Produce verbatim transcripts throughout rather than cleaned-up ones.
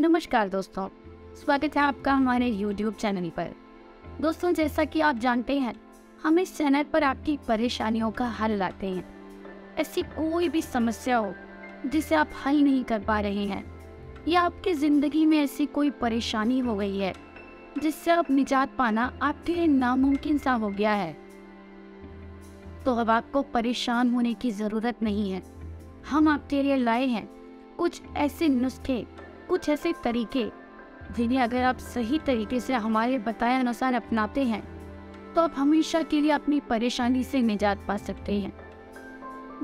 नमस्कार दोस्तों, स्वागत है आपका हमारे YouTube चैनल पर। दोस्तों, जैसा कि आप जानते हैं, हम इस चैनल पर आपकी परेशानियों का हल लाते हैं। ऐसी कोई भी समस्या हो जिसे आप हल नहीं कर पा रहे हैं, या आपकी ज़िंदगी में ऐसी कोई परेशानी हो गई है जिससे आप निजात पाना आपके लिए नामुमकिन सा हो गया है, तो अब आपको परेशान होने की ज़रूरत नहीं है। हम आपके लिए लाए हैं कुछ ऐसे नुस्खे, कुछ ऐसे तरीके जिन्हें अगर आप सही तरीके से हमारे बताए अनुसार अपनाते हैं तो आप हमेशा के लिए अपनी परेशानी से निजात पा सकते हैं।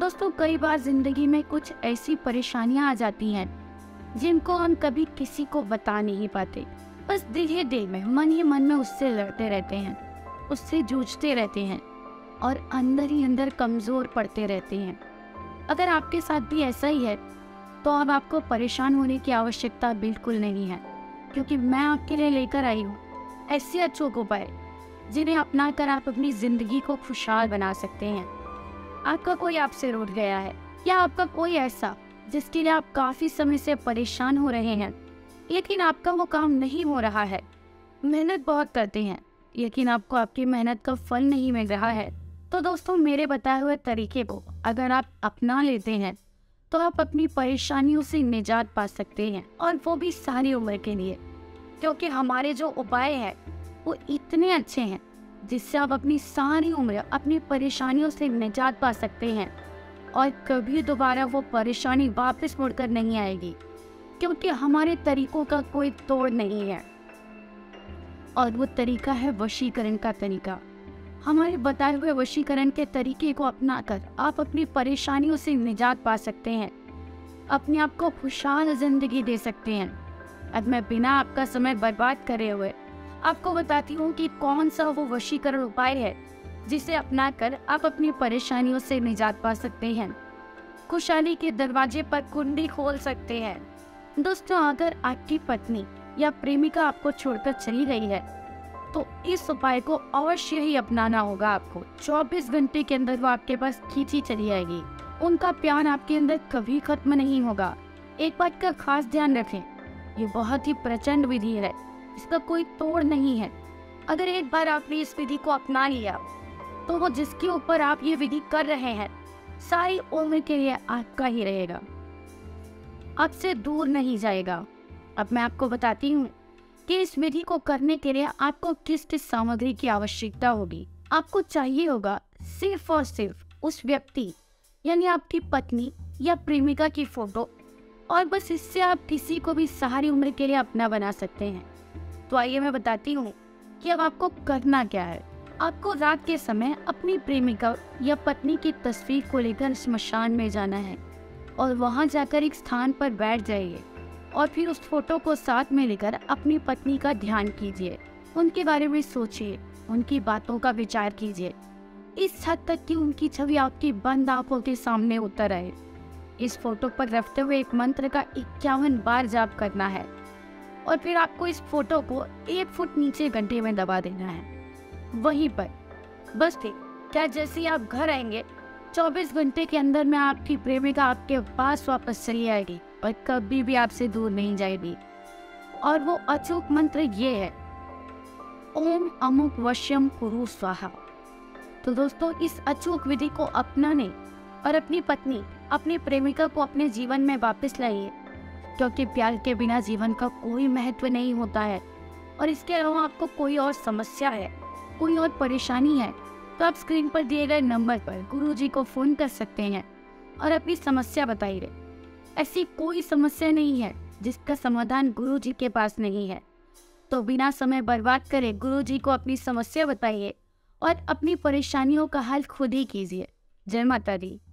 दोस्तों, कई बार ज़िंदगी में कुछ ऐसी परेशानियां आ जाती हैं जिनको हम कभी किसी को बता नहीं पाते। बस दिल ही दिल में, मन ही मन में उससे लड़ते रहते हैं, उससे जूझते रहते हैं और अंदर ही अंदर कमज़ोर पड़ते रहते हैं। अगर आपके साथ भी ऐसा ही है तो अब आपको परेशान होने की आवश्यकता बिल्कुल नहीं है, क्योंकि मैं आपके लिए लेकर आई हूँ ऐसे अचूक उपाय जिन्हें अपना कर आप अपनी ज़िंदगी को खुशहाल बना सकते हैं। आपका कोई आपसे रूठ गया है, या आपका कोई ऐसा जिसके लिए आप काफ़ी समय से परेशान हो रहे हैं लेकिन आपका वो काम नहीं हो रहा है। मेहनत बहुत करते हैं लेकिन आपको आपकी मेहनत का फल नहीं मिल रहा है। तो दोस्तों, मेरे बताए हुए तरीके को अगर आप अपना लेते हैं तो आप अपनी परेशानियों से निजात पा सकते हैं, और वो भी सारी उम्र के लिए, क्योंकि हमारे जो उपाय हैं वो इतने अच्छे हैं जिससे आप अपनी सारी उम्र अपनी परेशानियों से निजात पा सकते हैं और कभी दोबारा वो परेशानी वापस मुड़कर नहीं आएगी, क्योंकि हमारे तरीकों का कोई तोड़ नहीं है। और वो तरीका है वशीकरण का तरीका। हमारे बताए हुए वशीकरण के तरीके को अपनाकर आप अपनी परेशानियों से निजात पा सकते हैं, अपने आप को खुशहाल ज़िंदगी दे सकते हैं। अब मैं बिना आपका समय बर्बाद करे हुए आपको बताती हूँ कि कौन सा वो वशीकरण उपाय है जिसे अपनाकर आप अपनी परेशानियों से निजात पा सकते हैं, खुशहाली के दरवाजे पर कुंडी खोल सकते हैं। दोस्तों, अगर आपकी पत्नी या प्रेमिका आपको छोड़कर चली गई है तो इस उपाय को अवश्य ही अपनाना होगा आपको। चौबीस घंटे के अंदर वो आपके पास खींची चली आएगी। उनका प्यार आपके अंदर कभी खत्म नहीं होगा। एक बात का खास ध्यान रखें, ये बहुत ही प्रचंड विधि है, इसका कोई तोड़ नहीं है। अगर एक बार आपने इस विधि को अपना लिया तो वो जिसके ऊपर आप ये विधि कर रहे हैं सारी उम्र के लिए आपका ही रहेगा, आपसे दूर नहीं जाएगा। अब मैं आपको बताती हूँ कि इस विधि को करने के लिए आपको किस किस सामग्री की आवश्यकता होगी। आपको चाहिए होगा सिर्फ और सिर्फ उस व्यक्ति यानी आपकी पत्नी या प्रेमिका की फोटो, और बस इससे आप किसी को भी सारी उम्र के लिए अपना बना सकते हैं। तो आइए मैं बताती हूँ कि अब आपको करना क्या है। आपको रात के समय अपनी प्रेमिका या पत्नी की तस्वीर को लेकर स्मशान में जाना है, और वहाँ जाकर एक स्थान पर बैठ जाइए और फिर उस फोटो को साथ में लेकर अपनी पत्नी का ध्यान कीजिए, उनके बारे में सोचिए, उनकी बातों का विचार कीजिए, इस हद तक कि उनकी छवि आपकी बंद आंखों के सामने उतर आए। इस फोटो पर रखते हुए एक मंत्र का इक्यावन बार जाप करना है, और फिर आपको इस फोटो को एक फुट नीचे गड्ढे में दबा देना है, वहीं पर। बस ठीक, क्या जैसे ही आप घर आएंगे चौबीस घंटे के अंदर में आपकी प्रेमिका आपके पास वापस चली आएगी और कभी भी आपसे दूर नहीं जाएगी। और वो अचूक मंत्र ये है, ओम अमुक वश्यम कुरु स्वाहा। तो दोस्तों, इस अचूक विधि को अपनाने और अपनी पत्नी, अपनी प्रेमिका को अपने जीवन में वापस लाइए, क्योंकि प्यार के बिना जीवन का कोई महत्व नहीं होता है। और इसके अलावा आपको कोई और समस्या है, कोई और परेशानी है, तो आप स्क्रीन पर दिए गए नंबर पर गुरुजी को फ़ोन कर सकते हैं और अपनी समस्या बताइए। ऐसी कोई समस्या नहीं है जिसका समाधान गुरुजी के पास नहीं है। तो बिना समय बर्बाद करे गुरुजी को अपनी समस्या बताइए और अपनी परेशानियों का हल खुद ही कीजिए। जय माता दी।